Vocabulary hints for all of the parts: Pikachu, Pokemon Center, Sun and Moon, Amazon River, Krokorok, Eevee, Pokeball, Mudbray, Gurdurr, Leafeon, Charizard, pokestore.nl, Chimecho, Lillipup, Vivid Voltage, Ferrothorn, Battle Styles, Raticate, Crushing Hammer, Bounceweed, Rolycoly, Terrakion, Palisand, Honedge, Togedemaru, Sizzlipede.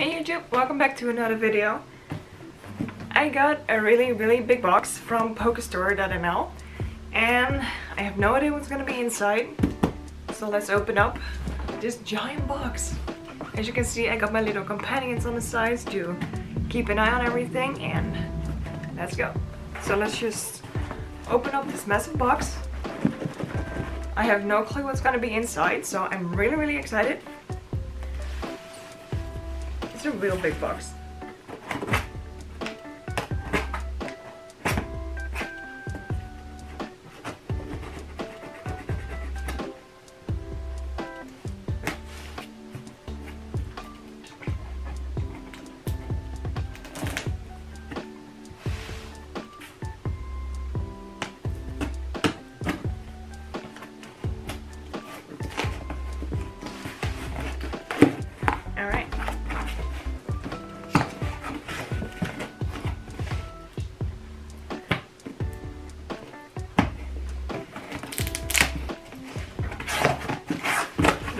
Hey YouTube, welcome back to another video. I got a really big box from pokestore.nl and I have no idea what's gonna be inside. So let's open up this giant box. As you can see, I got my little companions on the sides to keep an eye on everything, and let's go. So let's just open up this massive box. I have no clue what's gonna be inside, so I'm really excited. It's a real big box.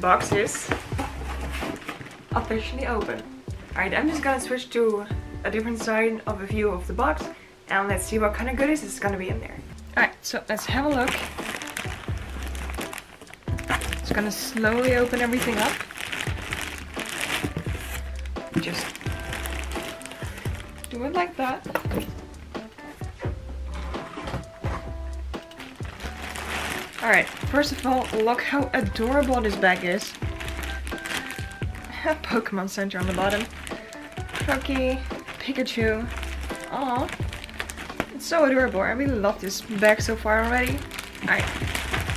Box is officially open. Alright, I'm just gonna switch to a different side of the view of the box and let's see what kind of goodies is gonna be in there. Alright, so let's have a look. It's gonna slowly open everything up. Just do it like that. Alright, first of all, look how adorable this bag is. Pokemon Center on the bottom. Croaky, Pikachu. Aww. It's so adorable. I really love this bag so far already. Alright,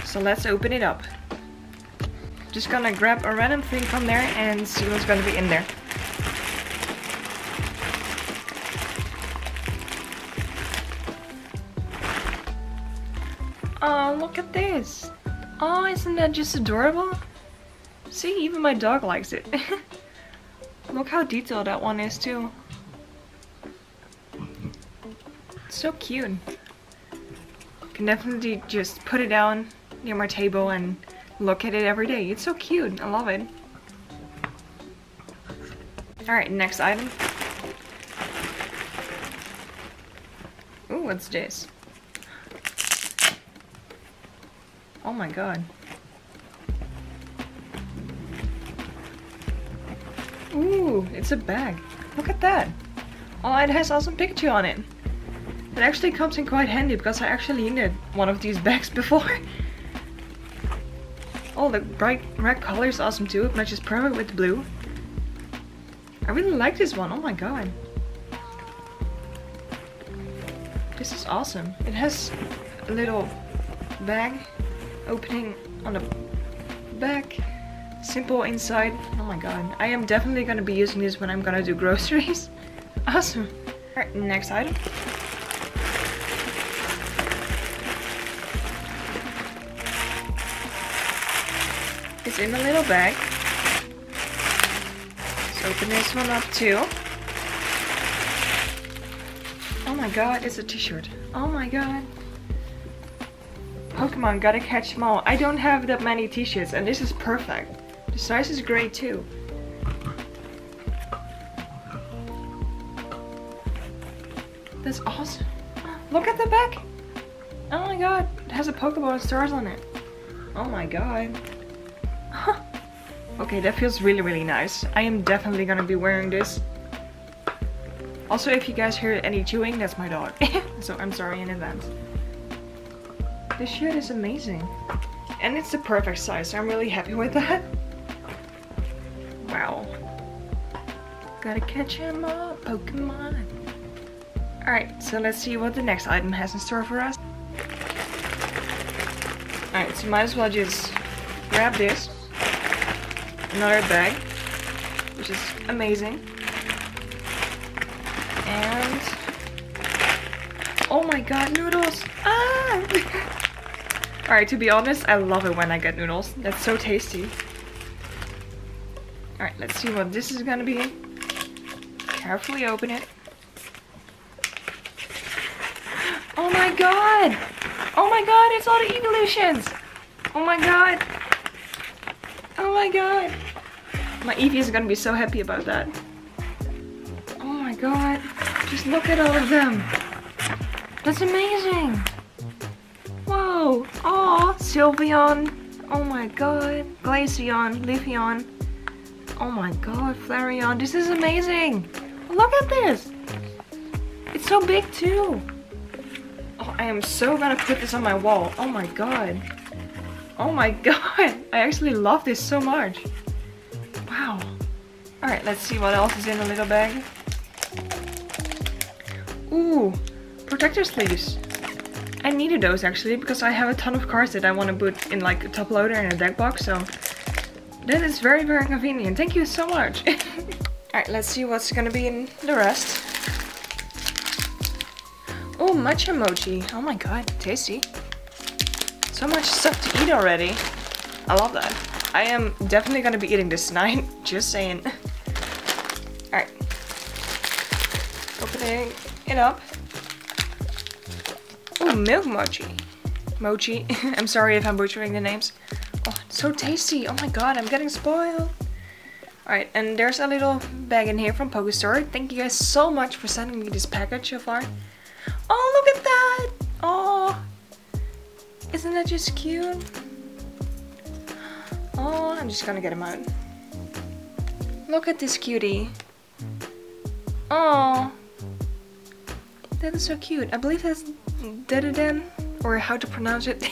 so let's open it up. Just gonna grab a random thing from there and see what's gonna be in there. Oh, look at this! Oh, isn't that just adorable? See, even my dog likes it. Look how detailed that one is too. It's so cute. You can definitely just put it down near my table and look at it every day. It's so cute, I love it. Alright, next item. Ooh, what's this? Oh my god. Ooh, it's a bag. Look at that. Oh, it has awesome Pikachu on it. It actually comes in quite handy because I actually needed one of these bags before. Oh, the bright red color is awesome too. It matches perfect with the blue. I really like this one. Oh my god. This is awesome. It has a little bag opening on the back, simple inside. Oh my god, I am definitely gonna be using this when I'm gonna do groceries. Awesome. Alright, next item. It's in a little bag. Let's open this one up too. Oh my god, it's a t-shirt. Oh my god. Pokemon, gotta catch them all. I don't have that many t-shirts and this is perfect. The size is great too. That's awesome. Look at the back. Oh my god, it has a Pokeball and stars on it. Oh my god. Huh. Okay, that feels really nice. I am definitely gonna be wearing this. Also, if you guys hear any chewing, that's my dog. So I'm sorry in advance. This shirt is amazing. And it's the perfect size, so I'm really happy with that. Wow. Gotta catch him up, Pokemon. Alright, so let's see what the next item has in store for us. Alright, so might as well just grab this. Another bag, which is amazing. And... oh my god, noodles! Ah! Alright, to be honest, I love it when I get noodles. That's so tasty. Alright, let's see what this is gonna be. Carefully open it. Oh my god! Oh my god, it's all the evolutions! Oh my god! Oh my god! My Eevee is gonna be so happy about that. god, just look at all of them. That's amazing. Whoa, oh, Sylveon, oh my god, Glaceon, Leafeon, oh my god, Flareon, this is amazing. Look at this. It's so big too. Oh, I am so gonna put this on my wall. Oh my god. Oh my god, I actually love this so much. Wow. Alright, let's see what else is in the little bag. Ooh, protector sleeves. I needed those actually because I have a ton of cards that I want to put in like a top loader and a deck box, so that is very, very convenient. Thank you so much. Alright, let's see what's gonna be in the rest. Oh, matcha mochi. Oh my god, tasty. So much stuff to eat already. I love that. I am definitely gonna be eating this tonight. Just saying. Alright. Opening it up. Oh, milk mochi. Mochi. I'm sorry if I'm butchering the names. Oh, it's so tasty. Oh my god, I'm getting spoiled. Alright, and there's a little bag in here from Pokestore. Thank you guys so much for sending me this package so far. Oh, look at that! Oh! Isn't that just cute? Oh, I'm just gonna get him out. Look at this cutie. Oh, that is so cute. I believe that's Dedan, or how to pronounce it.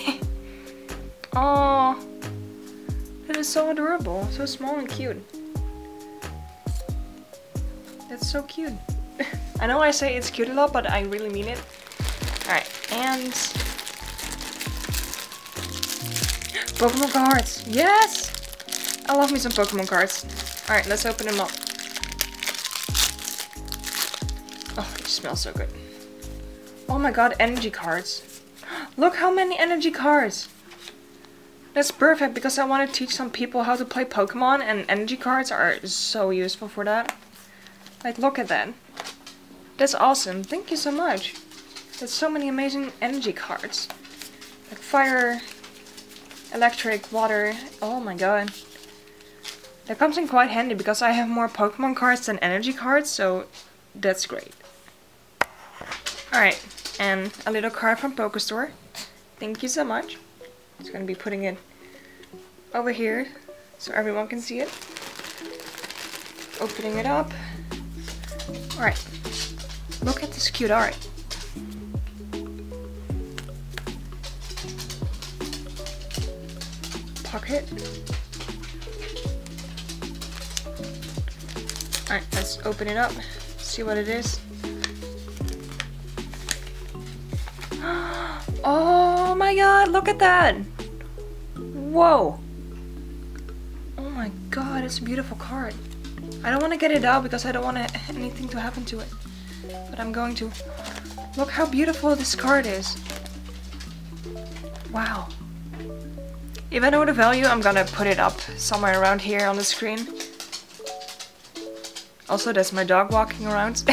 Oh, that is so adorable. So small and cute. That's so cute. I know I say it's cute a lot, but I really mean it. Alright, and Pokemon cards! Yes! I love me some Pokemon cards. Alright, let's open them up. Oh, it smells so good. Oh my god, energy cards. Look how many energy cards! That's perfect because I want to teach some people how to play Pokemon, and energy cards are so useful for that. Like, look at that. That's awesome. Thank you so much. That's so many amazing energy cards. Like fire, electric, water, oh my god. That comes in quite handy because I have more Pokemon cards than energy cards, so that's great. Alright, and a little card from Pokestore. Thank you so much. Just gonna be putting it over here so everyone can see it. Opening it up. Alright, look at this cute art. Pocket. Alright, let's open it up, see what it is. Oh my god, look at that! Whoa! Oh my god, it's a beautiful card. I don't want to get it out because I don't want anything to happen to it. But I'm going to. Look how beautiful this card is. Wow. If I know the value, I'm gonna put it up somewhere around here on the screen. Also, there's my dog walking around.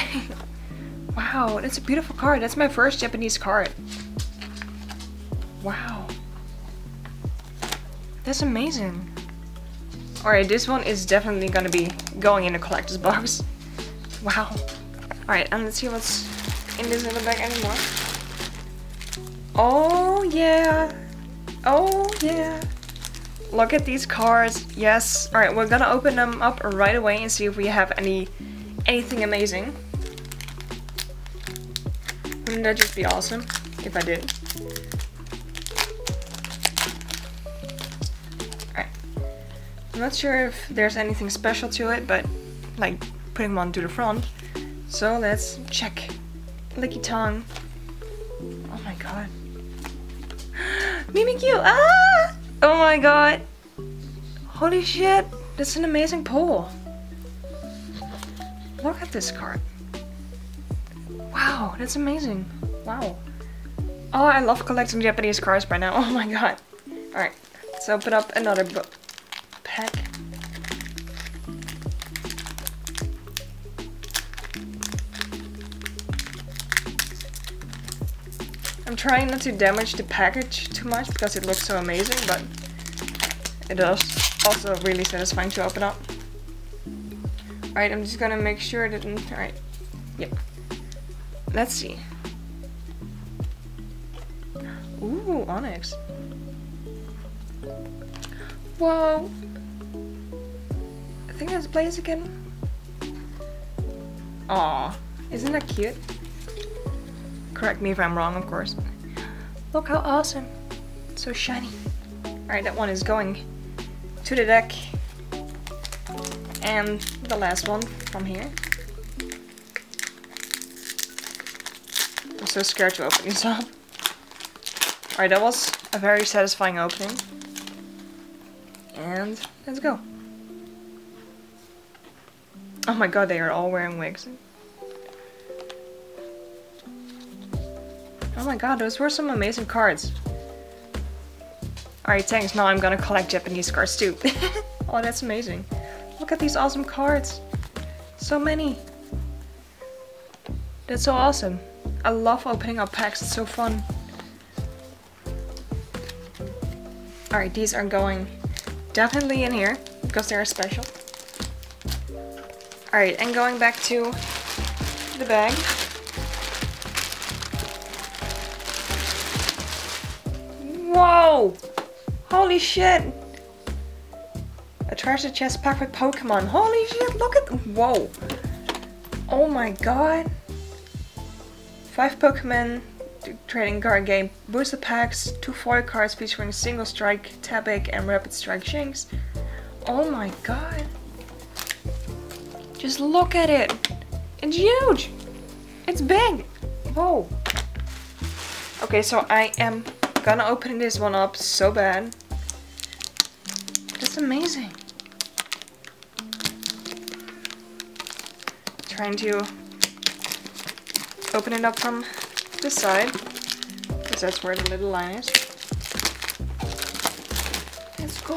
Wow, that's a beautiful card. That's my first Japanese card. Wow. That's amazing. Alright, this one is definitely gonna be going in a collector's box. Wow. Alright, and let's see what's in this little bag anymore. Oh yeah! Oh yeah! Look at these cards. Yes. All right, we're gonna open them up right away and see if we have anything amazing. Wouldn't that just be awesome if I did? All right. I'm not sure if there's anything special to it, but like putting one to the front. So let's check. Licky tongue. Oh my god. Mimikyu! Ah! Oh my god! Holy shit! That's an amazing pull! Look at this card! Wow, that's amazing! Wow! Oh, I love collecting Japanese cards by now! Oh my god! Alright, let's open up another pack. I'm trying not to damage the package too much because it looks so amazing, but it is also really satisfying to open up. Alright, I'm just gonna make sure that... Alright, Yep. Let's see. Ooh, Onyx. Whoa. I think that's Blaze again. Aw, isn't that cute? Correct me if I'm wrong, of course. Look how awesome. It's so shiny. Alright, that one is going to the deck. And the last one from here. I'm so scared to open this up. Alright, that was a very satisfying opening. And let's go. Oh my god, they are all wearing wigs. Oh my god, those were some amazing cards. Alright, thanks. Now I'm gonna collect Japanese cards too. Oh, that's amazing. Look at these awesome cards. So many. That's so awesome. I love opening up packs. It's so fun. Alright, these are going definitely in here because they are special. Alright, and going back to the bag. Whoa! Holy shit! A treasure chest packed with Pokemon. Holy shit, look at... Whoa! Oh my god! 5 Pokemon trading card game. Booster packs, 2 foil cards featuring Single Strike, Tabic, and Rapid Strike Shinx. Oh my god! Just look at it! It's huge! It's big! Whoa! Okay, so I am gonna open this one up so bad. That's amazing. Trying to open it up from this side, because that's where the little line is. Let's go!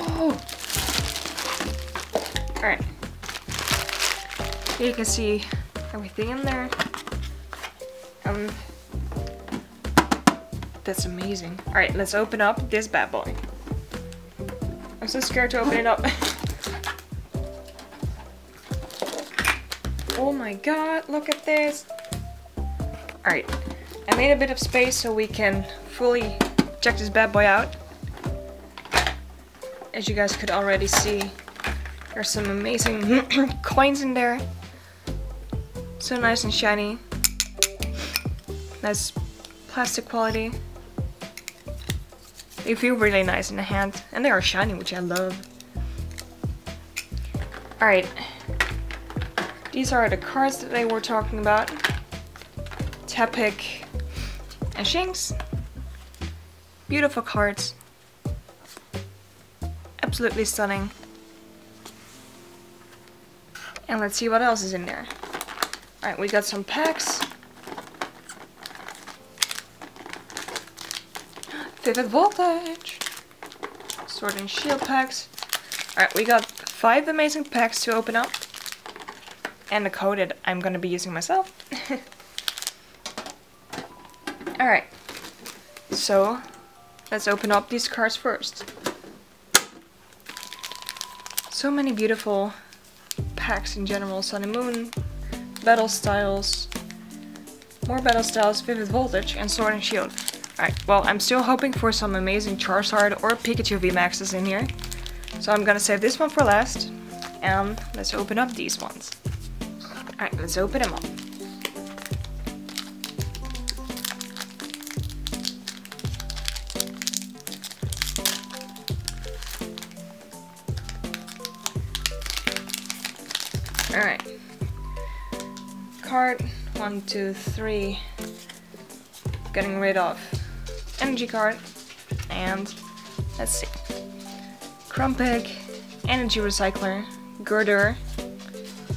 Alright. You can see everything in there. That's amazing. Alright, let's open up this bad boy. I'm so scared to open it up. Oh my god, look at this. Alright, I made a bit of space so we can fully check this bad boy out. As you guys could already see, there's some amazing coins in there. So nice and shiny. Nice plastic quality. They feel really nice in the hand. And they are shiny, which I love. Alright. These are the cards that they were talking about. Tapic and Shinx. Beautiful cards. Absolutely stunning. And let's see what else is in there. Alright, we got some packs. Vivid Voltage, Sword and Shield packs. Alright, we got 5 amazing packs to open up. And the code that I'm gonna be using myself. Alright, so let's open up these cards first. So many beautiful packs in general. Sun and Moon, Battle Styles, more Battle Styles, Vivid Voltage, and Sword and Shield. Alright, well, I'm still hoping for some amazing Charizard or Pikachu VMAXs in here. So I'm gonna save this one for last. And let's open up these ones. Alright, let's open them up. Alright. Card 1, 2, 3. Getting rid of energy card, and let's see. Grumpig, Energy Recycler, Gurdurr,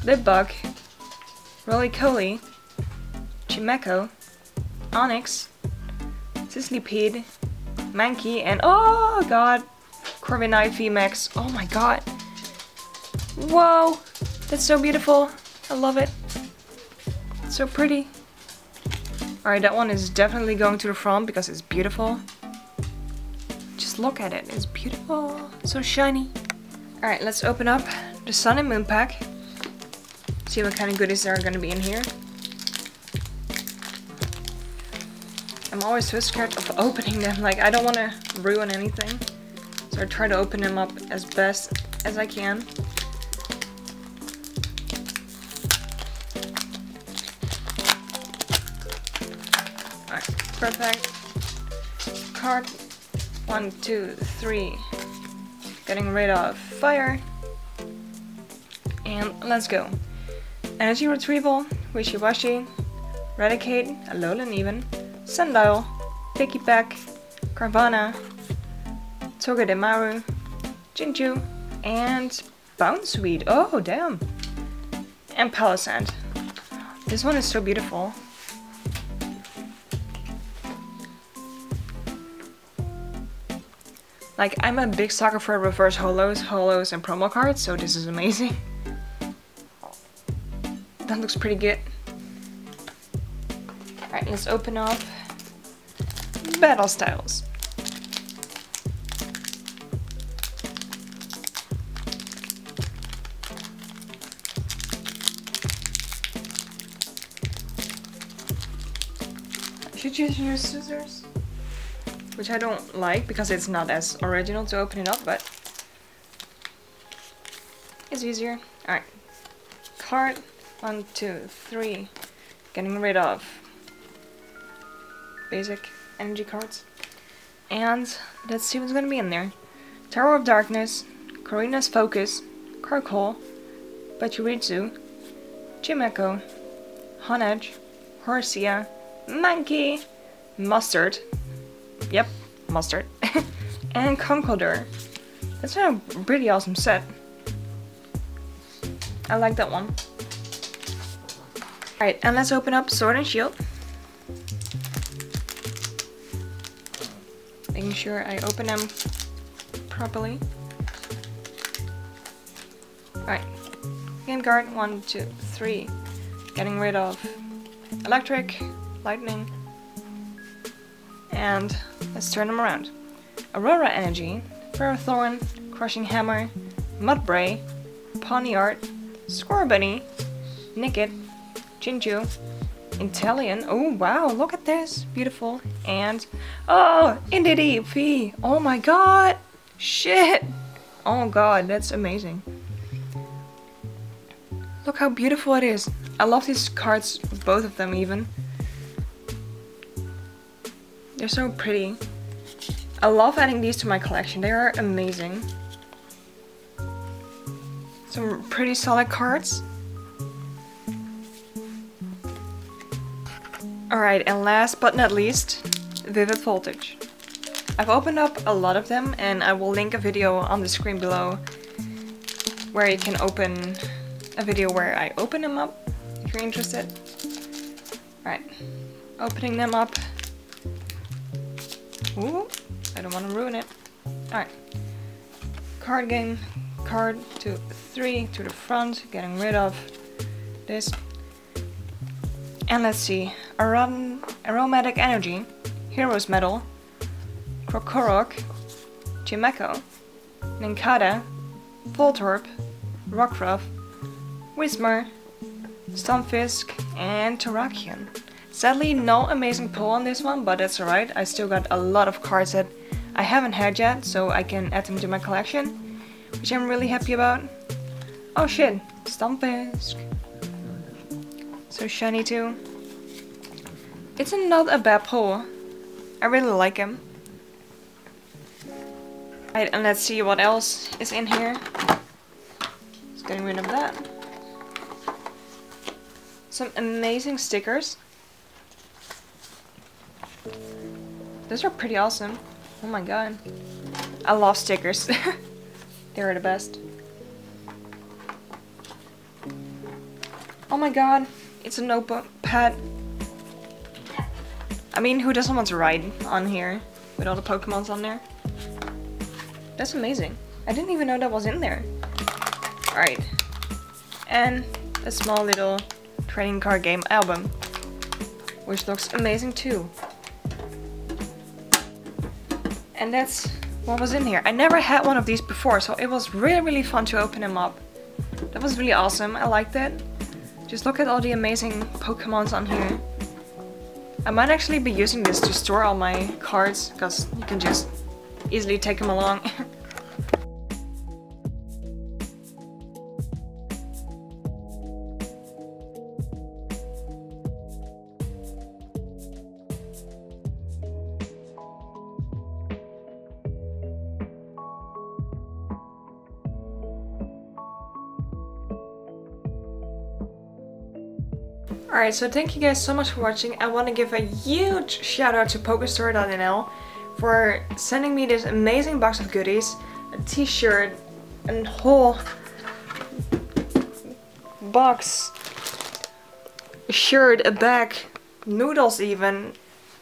Lillipup, Rolycoly, Chimecho, Onyx, Sizzlipede, Mankey, and oh god, Corviknight VMAX. Oh my god. Whoa, that's so beautiful. I love it. It's so pretty. Alright, that one is definitely going to the front because it's beautiful. Just look at it, it's beautiful. It's so shiny. Alright, let's open up the Sun and Moon pack. See what kind of goodies are going to be in here. I'm always so scared of opening them, like I don't want to ruin anything. So I try to open them up as best as I can. Alright, perfect. Card 1, 2, 3. Getting rid of fire. And let's go. Energy Retrieval, Wishy Washy, Raticate, Alolan even, Sundial, Pikipek, Carvana, Togedemaru, Jinju, and Bounceweed. Oh, damn! And Palisand. This one is so beautiful. Like, I'm a big sucker for reverse holos, and promo cards, so this is amazing. That looks pretty good. Alright, let's open up Battle Styles. I should just use scissors, which I don't like because it's not as original to open it up, but it's easier. Alright, card. 1, 2, 3. Getting rid of basic energy cards. And let's see what's gonna be in there. Tower of Darkness, Corina's Focus, Carcoal, Bachiritsu, Chimecho, Honedge, Horsia, Mankey, Mustard. Yep, Mustard. And Gurdurr. That's a pretty awesome set. I like that one. Alright, and let's open up Sword and Shield. Making sure I open them properly. Alright, game guard 1, 2, 3. Getting rid of electric, lightning, and let's turn them around. Aurora Energy, Ferrothorn, Crushing Hammer, Mudbray, Ponyard, Scorbunny, Nickit, Jinju, Intellion, oh wow, look at this, beautiful, and oh, Indeedee, oh my god, shit, oh god, that's amazing. Look how beautiful it is. I love these cards, both of them even. They're so pretty. I love adding these to my collection, they are amazing. Some pretty solid cards. Alright, and last but not least, Vivid Voltage. I've opened up a lot of them and I will link a video on the screen below where you can open a video where I open them up if you're interested. Alright, opening them up. Ooh, I don't want to ruin it. Alright, card game, card 2, 3 to the front, getting rid of this. And let's see, Aromatic Energy, Hero's Medal, Krokorok, Chimecho, Ninkada, Voltorb, Rockruff, Whismur, Stunfisk, and Terrakion. Sadly, no amazing pull on this one, but that's alright. I still got a lot of cards that I haven't had yet, so I can add them to my collection, which I'm really happy about. Oh shit, Stunfisk. So shiny too. It's not a bad pull. I really like him. Alright, and let's see what else is in here. Just getting rid of that. Some amazing stickers. Those are pretty awesome. Oh my god. I love stickers. They are the best. Oh my god. It's a notepad. I mean, who doesn't want to write on here with all the Pokemons on there? That's amazing. I didn't even know that was in there. Alright. And a small little trading card game album, which looks amazing too. And that's what was in here. I never had one of these before, so it was really, really fun to open them up. That was really awesome. I liked it. Just look at all the amazing Pokemons on here. I might actually be using this to store all my cards, because you can just easily take them along. Alright, so thank you guys so much for watching. I want to give a huge shout out to pokestore.nl for sending me this amazing box of goodies. A t-shirt, a whole box, a shirt, a bag, noodles even,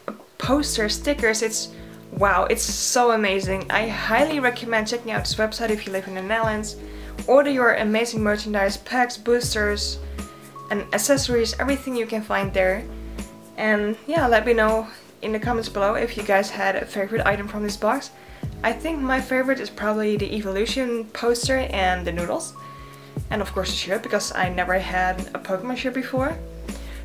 a poster, stickers. It's wow, it's so amazing. I highly recommend checking out this website if you live in the Netherlands. Order your amazing merchandise, packs, boosters, and accessories, everything you can find there. And yeah, let me know in the comments below if you guys had a favorite item from this box. I think my favorite is probably the evolution poster and the noodles, and of course the shirt, because I never had a Pokemon shirt before.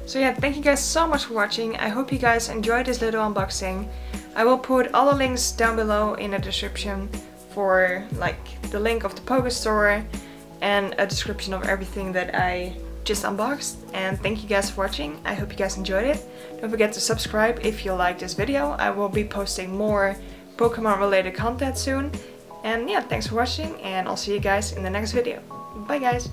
So yeah, thank you guys so much for watching. I hope you guys enjoyed this little unboxing. I will put all the links down below in the description, for like the link of the Pokestore and a description of everything that I just unboxed. And thank you guys for watching. I hope you guys enjoyed it. Don't forget to subscribe if you like this video. I will be posting more Pokemon related content soon. And yeah, thanks for watching, and I'll see you guys in the next video. Bye guys!